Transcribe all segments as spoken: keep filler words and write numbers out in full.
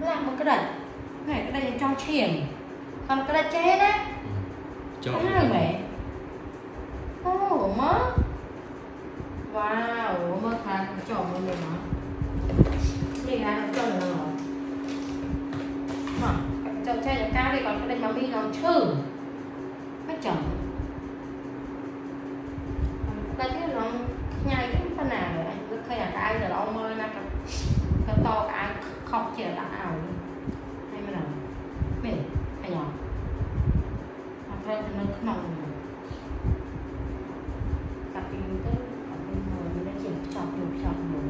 làm một cái đợt này cái đây cho chìm còn cái đây chết đấy cho mẹ ô mớ wow mơ khăn cho mọi người nó đi ra cho nó mà cho chơi được cao đi còn cái đây mà mi nó chừ nó chồng cái chứ nó nhai cái phần nào rồi anh thấy là cái ai ông ơi là cái to cái ai không chỉ là ảo hay mà nào mình hay nhỏ mà thấy nó không nồng cặp tình tới cặp tình rồi mình đã chỉ chọc được chọc rồi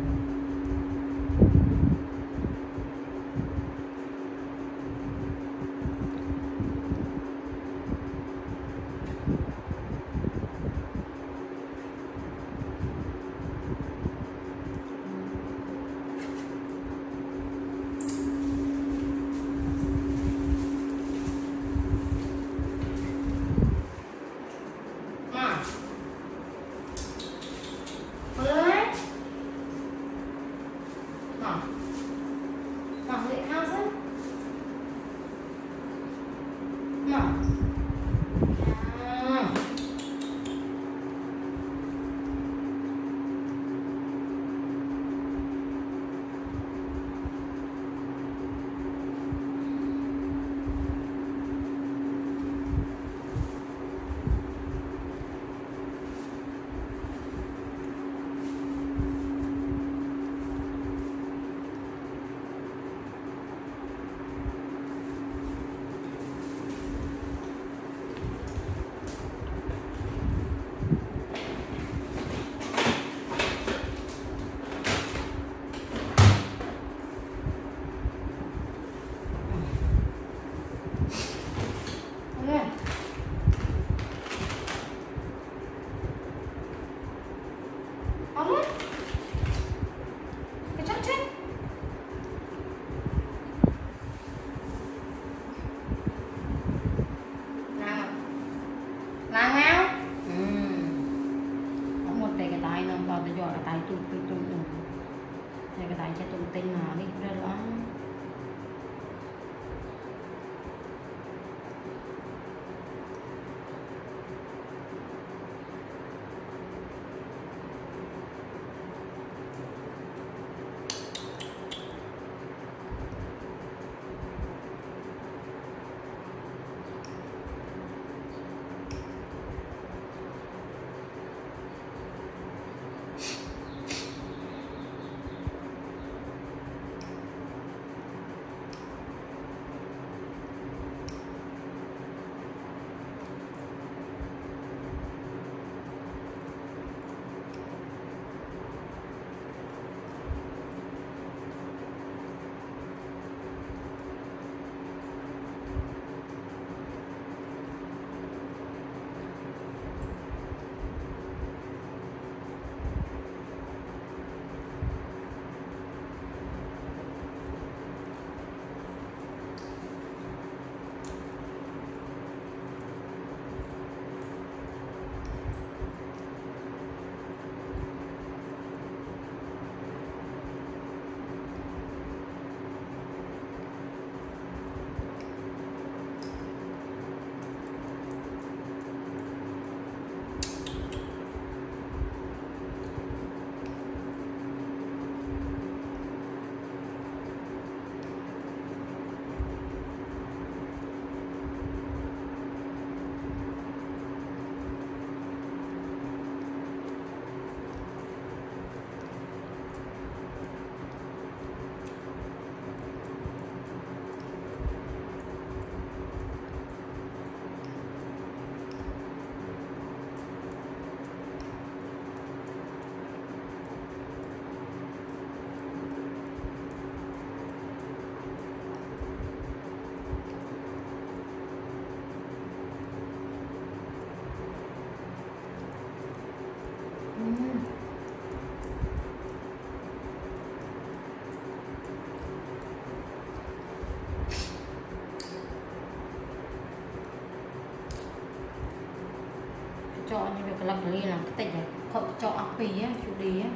lập ly làm cái tịch cậu cho ốc pì á, chú đi á,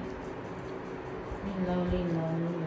lên lơ lên lơ.